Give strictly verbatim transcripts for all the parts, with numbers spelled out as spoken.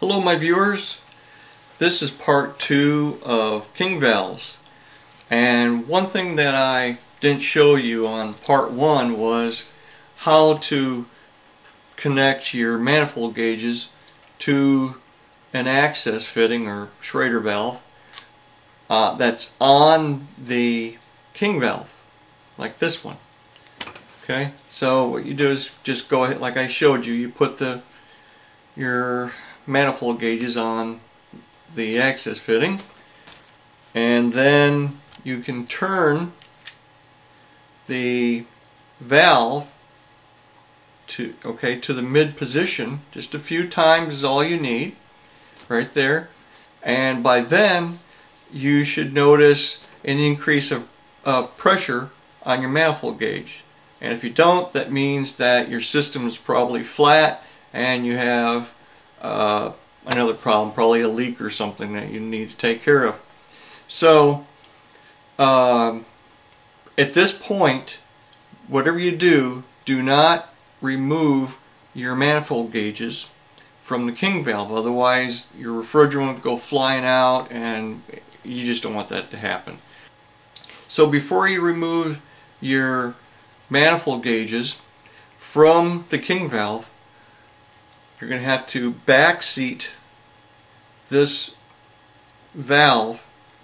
Hello my viewers, this is part two of king valves, and one thing that I didn't show you on part one was how to connect your manifold gauges to an access fitting or Schrader valve uh, that's on the king valve like this one. Okay, so what you do is just go ahead like I showed you, you put the your manifold gauges on the access fitting, and then you can turn the valve to okay to the mid position. Just a few times is all you need right there, and by then you should notice an increase of, of pressure on your manifold gauge. And if you don't, that means that your system is probably flat and you have Uh, another problem, probably a leak or something that you need to take care of. So um, at this point, whatever you do, do not remove your manifold gauges from the king valve, otherwise your refrigerant will go flying out and you just don't want that to happen. So before you remove your manifold gauges from the king valve, you're going to have to backseat this valve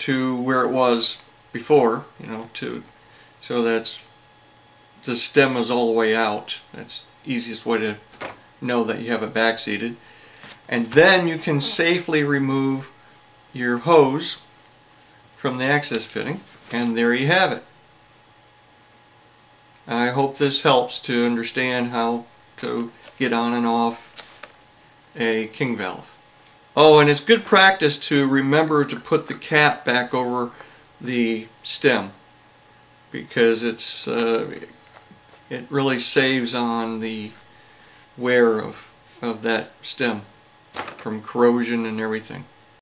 to where it was before, you know, to so that's the stem is all the way out. That's the easiest way to know that you have it backseated. And then you can safely remove your hose from the access fitting, and there you have it. I hope this helps to understand how to get on and off a king valve. Oh, and it's good practice to remember to put the cap back over the stem, because it's uh, it really saves on the wear of, of that stem from corrosion and everything.